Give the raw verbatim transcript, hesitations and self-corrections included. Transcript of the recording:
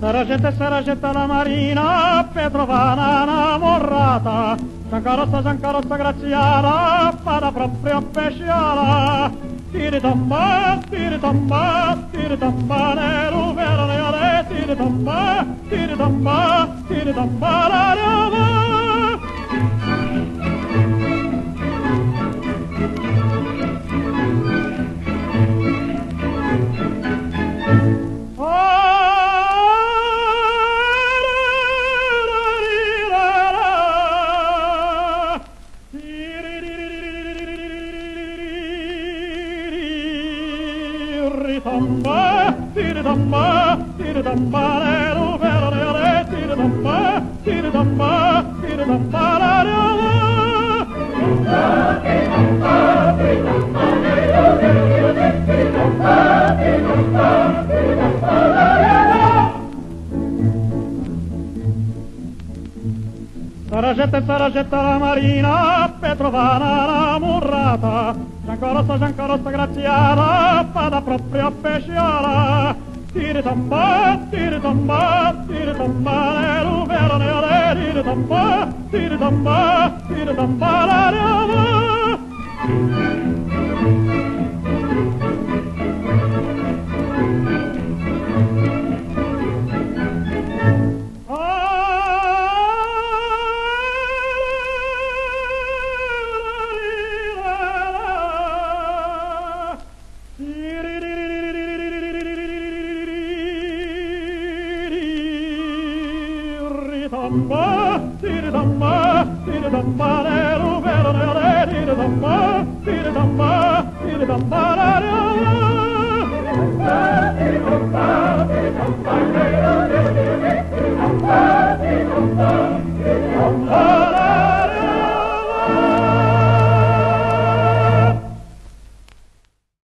Saraceta, Saraceta, la Marina, Petrovana innamorata, Giancarossa, Giancarossa graziata, vada proprio pesciata. Tiri tomba, tiri tomba, tiri tomba, ne ruvera le ale, tiri tomba, tiri tomba, tiri tomba, la ruvera. Tamba, tira tamba, tira tamba, lero vero lero, tira tamba, tira tamba, tira tamba, lero. Tamba, tamba, tamba, lero vero lero, tamba, tamba, tamba, lero. Saraceta, Saraceta, la Marina, Petrovana innamorata. Giancarossa, Giancarossa graziata, vada proprio pesciata. Tiri tomba, tiri tomba, tiri tomba, le ruvera le ale, tiri tomba, tiri tomba, tiri tomba, la ruvera. Tamba, tira tamba, tira tamba, lero vero lero, tira tamba, tira tamba, tira tamba, lero. Tira tamba, tira tamba, lero, tira tamba, tira tamba.